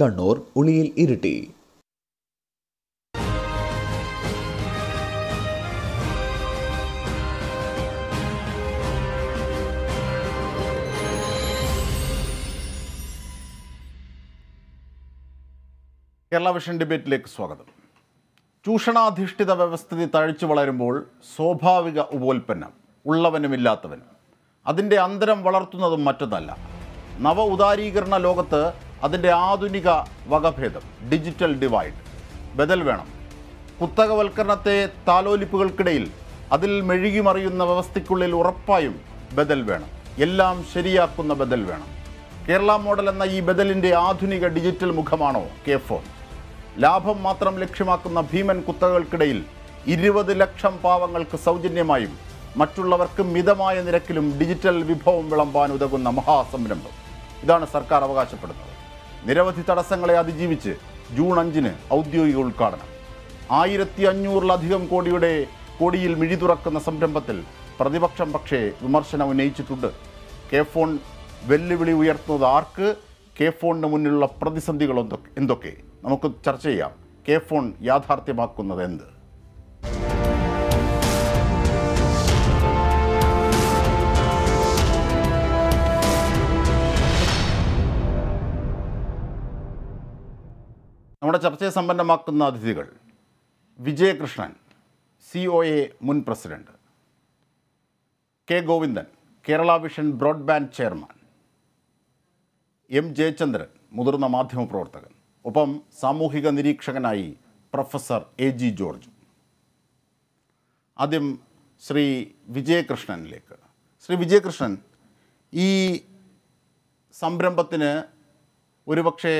Kannur Uliyil Iritty. Kerala vision ഡിബേറ്റിലേക്ക് സ്വാഗതം. ചൂഷണാധിഷ്ഠിത വ്യവസ്ഥിതി തഴച്ചു വളരുമ്പോൾ സ്വാഭാവിക ഉപോൽപ്പന്നം ഉള്ളവനുമില്ലാത്തവനും അതിൻ്റെ അന്തരം വളർത്തുന്നതും മറ്റൊന്നല്ല. നവ ഉദാരീകരണ ലോകത്ത് അതിൻ്റെ ആധുനിക വകഭേദം ഡിജിറ്റൽ ഡിവൈഡ്. ബദൽ വേണം. കുത്തകവൽക്കരണത്തെ താലോലിപ്പുകൾക്കിടയിൽ അതിൽ മെഴുകിമറിയുന്ന വ്യവസ്ഥയ്ക്കുള്ളിൽ ഉറപ്പായും ബദൽ വേണം. എല്ലാം ശരിയാക്കുന്ന ബദൽ വേണം. കേരള മോഡൽ എന്ന ഈ ബദലിൻ്റെ ആധുനിക ഡിജിറ്റൽ മുഖമാണോ കെ ഫോൺ? ലാഭം മാത്രം ലക്ഷ്യമാക്കുന്ന ഭീമൻ കുത്തകകൾക്കിടയിൽ 20 ലക്ഷം പാവങ്ങൾക്ക് സൗജന്യമായും മറ്റുള്ളവർക്ക് മിതമായ നിരക്കിലും ഡിജിറ്റൽ വിഭവം വിളമ്പാൻ ഉതകുന്ന മഹാസംരംഭം. ഇതാണ് സർക്കാർ അവകാശപ്പെടുന്നത്. നിരവധി തടസ്സങ്ങളെ അതിജീവിച്ച് ജൂൺ 5-ന് ഔദ്യോഗിക ഉദ്ഘാടനം. 1500 കോടിയിൽ മിഴി തുറക്കുന്ന സംരംഭത്തിൽ പ്രതിപക്ഷം പക്ഷേ വിമർശനം ഉന്നയിച്ചിട്ടുണ്ട്. കെ ഫോൺ വെല്ലുവിളി ഉയർത്തുന്നത് ആർക്ക്? കെ ഫോണിന് മുന്നിലുള്ള പ്രതിസന്ധികൾ എന്തൊക്കെ? നമുക്ക് ചർച്ച ചെയ്യാം. കെ ഫോൺ യാഥാർത്ഥ്യമാക്കുന്നത് എന്ത്? നമ്മുടെ ചർച്ചയെ സമ്പന്നമാക്കുന്ന അതിഥികൾ: വിജയകൃഷ്ണൻ, COA മുൻ president; K Govindan, Kerala vision broadband chairman; M J Chandran, മുതിർന്ന മാധ്യമപ്രവർത്തകൻ, ഒപ്പം സാമൂഹിക നിരീക്ഷകനായി പ്രൊഫസർ A G ജോർജ്. ആദ്യം ശ്രീ വിജയകൃഷ്ണനിലേക്ക്. ശ്രീ വിജയകൃഷ്ണൻ, ഈ സംരംഭത്തിന് ഒരുപക്ഷെ